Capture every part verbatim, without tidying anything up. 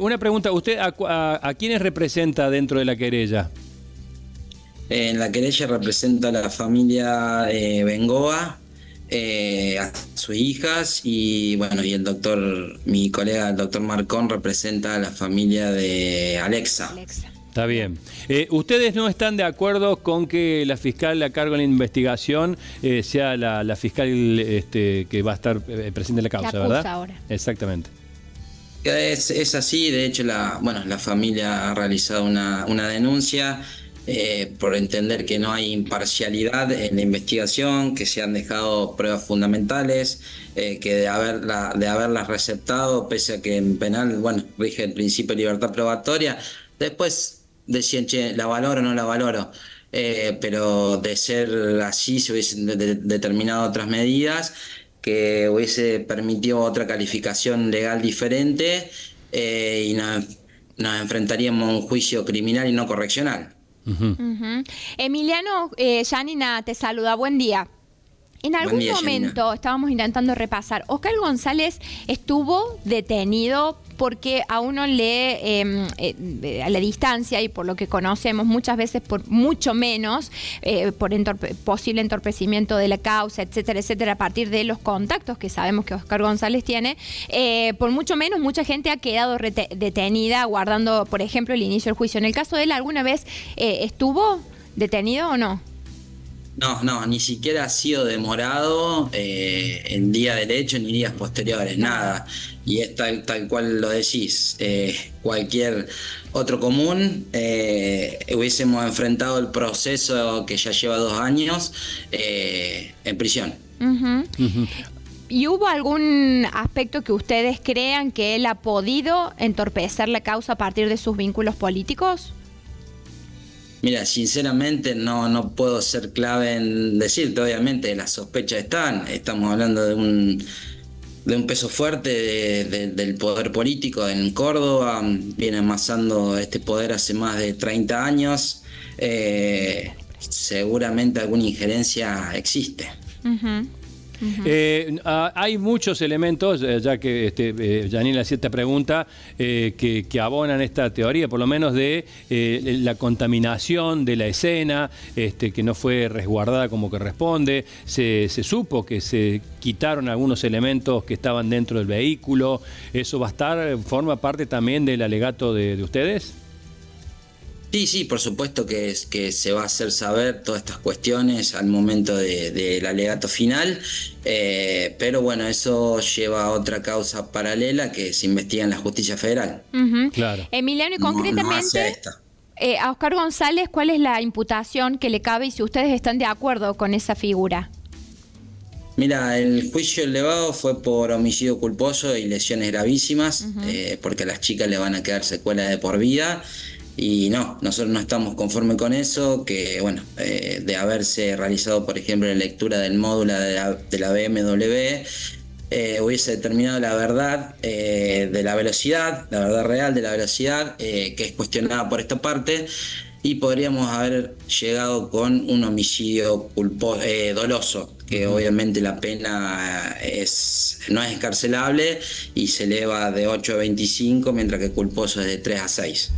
Una pregunta, ¿usted a, a, a quiénes representa dentro de la querella? En la querella representa a la familia eh, Bengoa, eh, a sus hijas y bueno, y el doctor, mi colega el doctor Marcón representa a la familia de Alexa. Alexa. Está bien. Eh, ¿Ustedes no están de acuerdo con que la fiscal a cargo de la investigación eh, sea la, la fiscal este, que va a estar presente en la causa, la verdad? Ahora. Exactamente. Es, es así, de hecho la, bueno, la familia ha realizado una, una denuncia eh, por entender que no hay imparcialidad en la investigación, que se han dejado pruebas fundamentales, eh, que de, haberla, de haberlas receptado, pese a que en penal, bueno, rige el principio de libertad probatoria, después decían, che, la valoro o no la valoro, eh, pero de ser así se hubiesen de, de, determinado otras medidas que hubiese permitido otra calificación legal diferente eh, y nos, nos enfrentaríamos a un juicio criminal y no correccional. Uh-huh. Uh-huh. Emiliano, eh, Janina te saluda, buen día. En algún día, momento Janina. Estábamos intentando repasar, Oscar González estuvo detenido porque a uno le, eh, eh, a la distancia y por lo que conocemos muchas veces por mucho menos, eh, por entorpe- posible entorpecimiento de la causa, etcétera, etcétera, a partir de los contactos que sabemos que Oscar González tiene, eh, por mucho menos mucha gente ha quedado detenida guardando, por ejemplo, el inicio del juicio. En el caso de él, ¿alguna vez eh, estuvo detenido o no? No, no, ni siquiera ha sido demorado eh, el día del hecho ni días posteriores, nada. Y es tal, tal cual lo decís, eh, cualquier otro común, eh, hubiésemos enfrentado el proceso que ya lleva dos años eh, en prisión. Uh-huh. Uh-huh. ¿Y hubo algún aspecto que ustedes crean que él ha podido entorpecer la causa a partir de sus vínculos políticos? Mira, sinceramente no, no puedo ser clave en decirte, obviamente las sospechas están, estamos hablando de un, de un peso fuerte de, de, del poder político en Córdoba, viene amasando este poder hace más de treinta años, eh, seguramente alguna injerencia existe. Uh-huh. Uh-huh. Eh, a, hay muchos elementos, eh, ya que este, eh, Janina hacía esta pregunta, eh, que, que abonan esta teoría, por lo menos de eh, la contaminación de la escena, este, que no fue resguardada como corresponde, se, se supo que se quitaron algunos elementos que estaban dentro del vehículo, ¿eso va a estar, forma parte también del alegato de, de ustedes? Sí, sí, por supuesto que, es, que se va a hacer saber todas estas cuestiones al momento del de, de alegato final, eh, pero bueno, eso lleva a otra causa paralela que se investiga en la justicia federal. Uh-huh. Claro. Emiliano, y concretamente, no, no eh, a Oscar González, ¿cuál es la imputación que le cabe y si ustedes están de acuerdo con esa figura? Mira, el juicio elevado fue por homicidio culposo y lesiones gravísimas, uh-huh. eh, porque a las chicas le van a quedar secuelas de por vida. Y no, nosotros no estamos conformes con eso, que bueno, eh, de haberse realizado, por ejemplo, la lectura del módulo de la, de la B M W, eh, hubiese determinado la verdad eh, de la velocidad, la verdad real de la velocidad, eh, que es cuestionada por esta parte, y podríamos haber llegado con un homicidio culposo, eh, doloso, que obviamente la pena es no es escarcelable y se eleva de ocho a veinticinco, mientras que culposo es de tres a seis.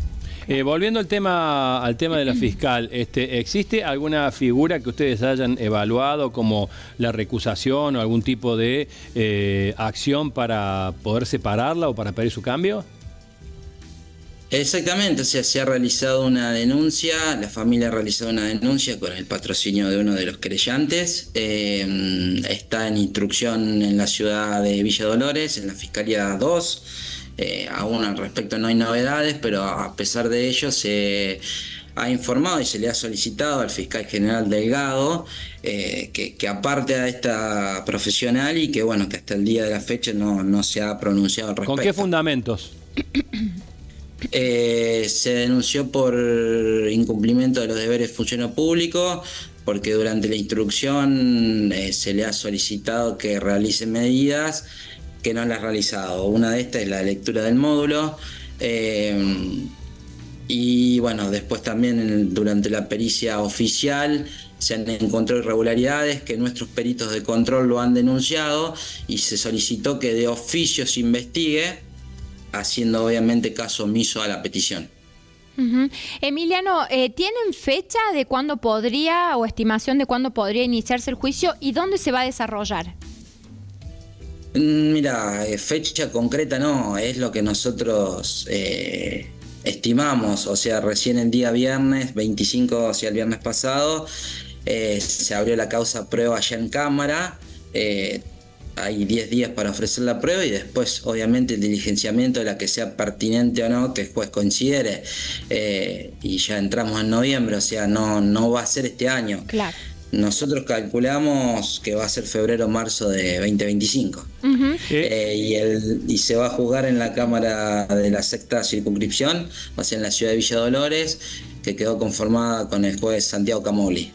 Eh, volviendo al tema al tema de la fiscal, este, ¿existe alguna figura que ustedes hayan evaluado como la recusación o algún tipo de eh, acción para poder separarla o para pedir su cambio? Exactamente, o sea, se ha realizado una denuncia, la familia ha realizado una denuncia con el patrocinio de uno de los querellantes, eh, está en instrucción en la ciudad de Villa Dolores, en la Fiscalía dos, Eh, aún al respecto no hay novedades, pero a pesar de ello se ha informado y se le ha solicitado al fiscal general Delgado eh, que, que aparte a esta profesional y que bueno que hasta el día de la fecha no, no se ha pronunciado al respecto. ¿Con qué fundamentos? Eh, se denunció por incumplimiento de los deberes funcionario público, porque durante la instrucción eh, se le ha solicitado que realice medidas que no la has realizado. Una de estas es la lectura del módulo. Eh, y bueno, después también en, durante la pericia oficial se han encontrado irregularidades que nuestros peritos de control lo han denunciado y se solicitó que de oficio se investigue haciendo obviamente caso omiso a la petición. Uh-huh. Emiliano, eh, ¿tienen fecha de cuándo podría o estimación de cuándo podría iniciarse el juicio y dónde se va a desarrollar? Mira, fecha concreta no, es lo que nosotros eh, estimamos, o sea, recién el día viernes veinticinco, o sea, el viernes pasado, eh, se abrió la causa prueba allá en Cámara, eh, hay diez días para ofrecer la prueba y después obviamente el diligenciamiento de la que sea pertinente o no que el juez considere, eh, y ya entramos en noviembre, o sea, no, no va a ser este año. Claro. Nosotros calculamos que va a ser febrero o marzo de veinte veinticinco. Uh-huh. eh, y, el, y se va a juzgar en la Cámara de la Sexta Circunscripción, o sea en la ciudad de Villa Dolores, que quedó conformada con el juez Santiago Camogli.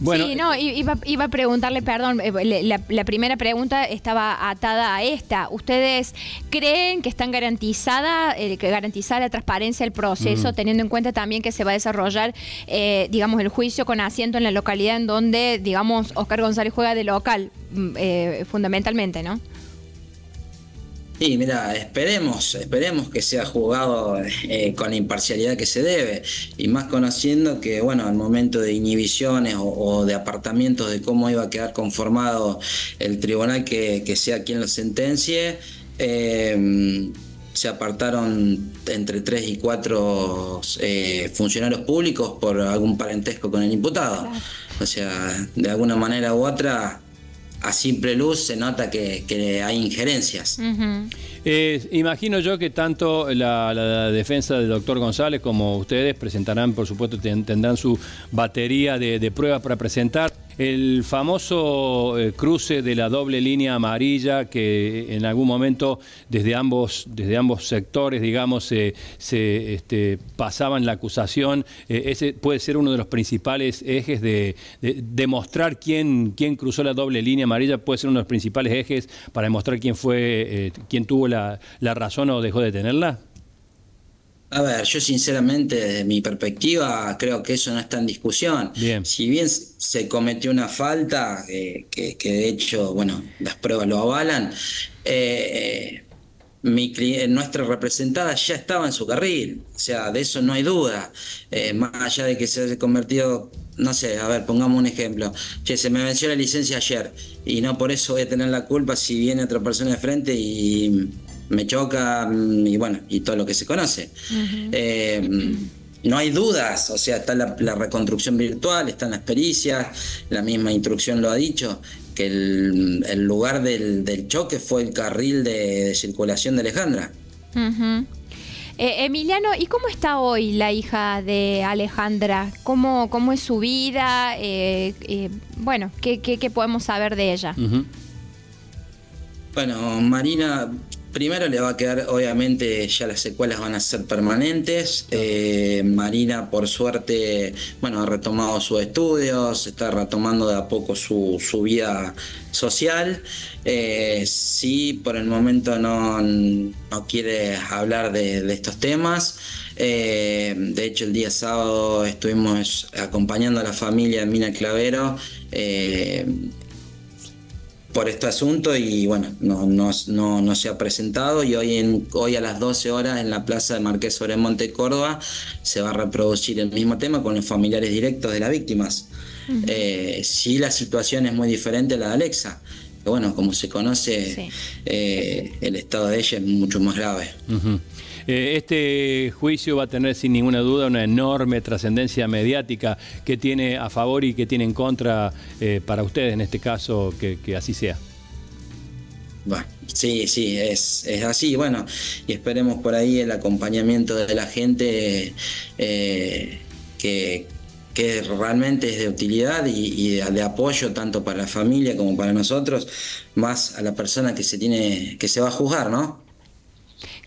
Bueno, sí, no, iba, iba a preguntarle, perdón, la, la primera pregunta estaba atada a esta. ¿Ustedes creen que están garantizada, eh, que garantizada la transparencia del proceso, uh-huh, teniendo en cuenta también que se va a desarrollar, eh, digamos, el juicio con asiento en la localidad en donde, digamos, Oscar González juega de local, eh, fundamentalmente, ¿no? Sí, mira, esperemos, esperemos que sea juzgado eh, con la imparcialidad que se debe, y más conociendo que, bueno, al momento de inhibiciones o, o de apartamientos de cómo iba a quedar conformado el tribunal que, que sea quien lo sentencie, eh, se apartaron entre tres y cuatro eh, funcionarios públicos por algún parentesco con el imputado. O sea, de alguna manera u otra, a simple luz se nota que, que hay injerencias. Uh-huh. eh, imagino yo que tanto la, la defensa del doctor González como ustedes presentarán, por supuesto, ten, tendrán su batería de, de pruebas para presentar. El famoso eh, cruce de la doble línea amarilla que en algún momento desde ambos, desde ambos sectores, digamos, eh, se este, pasaban la acusación, eh, ese puede ser uno de los principales ejes de demostrar quién, quién cruzó la doble línea amarilla, puede ser uno de los principales ejes para demostrar quién fue, eh, quién tuvo la, la razón o dejó de tenerla. A ver, yo sinceramente, desde mi perspectiva, creo que eso no está en discusión. Bien. Si bien se cometió una falta, eh, que, que de hecho, bueno, las pruebas lo avalan, eh, mi cliente, nuestra representada ya estaba en su carril, o sea, de eso no hay duda, eh, más allá de que se haya convertido... No sé, a ver, pongamos un ejemplo. Che, se me venció la licencia ayer y no por eso voy a tener la culpa si viene otra persona de frente y me choca y bueno, y todo lo que se conoce. Uh-huh. eh, no hay dudas, o sea, está la, la reconstrucción virtual, están las pericias, la misma instrucción lo ha dicho, que el, el lugar del, del choque fue el carril de, de circulación de Alejandra. Uh-huh. Eh, Emiliano, ¿y cómo está hoy la hija de Alejandra? ¿Cómo, cómo es su vida? Eh, eh, bueno, ¿qué, qué, ¿qué podemos saber de ella? Uh-huh. Bueno, Marina, primero le va a quedar, obviamente, ya las secuelas van a ser permanentes. Eh, Marina, por suerte, bueno, ha retomado sus estudios, está retomando de a poco su, su vida social. Eh, sí, por el momento no, no quiere hablar de, de estos temas. Eh, de hecho, el día sábado estuvimos acompañando a la familia de Mina Clavero eh, por este asunto y bueno, no, no, no, no se ha presentado, y hoy, en, hoy a las doce horas en la plaza de Marqués Sobremonte, Córdoba, se va a reproducir el mismo tema con los familiares directos de las víctimas. Uh-huh. eh, sí, la situación es muy diferente a la de Alexa. Bueno, como se conoce, sí. eh, el estado de ella es mucho más grave. Uh-huh. eh, este juicio va a tener sin ninguna duda una enorme trascendencia mediática. ¿Qué tiene a favor y qué tiene en contra eh, para ustedes en este caso que, que así sea? Bueno, sí, sí, es, es así. Bueno, y esperemos por ahí el acompañamiento de la gente eh, que... que realmente es de utilidad y, y de, de apoyo tanto para la familia como para nosotros, más a la persona que se tiene, que se va a juzgar, ¿no?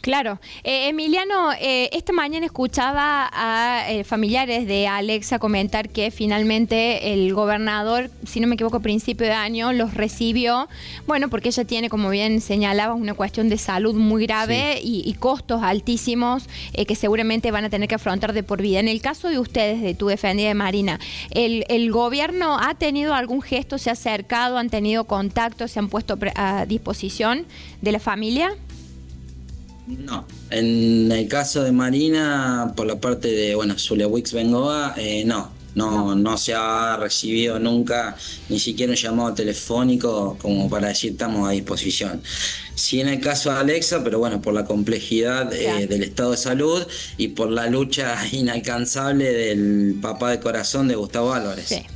Claro. Eh, Emiliano, eh, esta mañana escuchaba a eh, familiares de Alexa comentar que finalmente el gobernador, si no me equivoco, a principio de año los recibió, bueno, porque ella tiene, como bien señalabas, una cuestión de salud muy grave, sí, y, y costos altísimos eh, que seguramente van a tener que afrontar de por vida. En el caso de ustedes, de tu defendida de Marina, ¿el, el gobierno ha tenido algún gesto, se ha acercado, han tenido contacto, se han puesto a disposición de la familia? No, en el caso de Marina, por la parte de, bueno, Zulewix Bengoa, eh, no, no, no se ha recibido nunca ni siquiera un llamado telefónico como para decir estamos a disposición. Sí, en el caso de Alexa, pero bueno, por la complejidad eh, del estado de salud y por la lucha inalcanzable del papá de corazón de Gustavo Álvarez. Sí.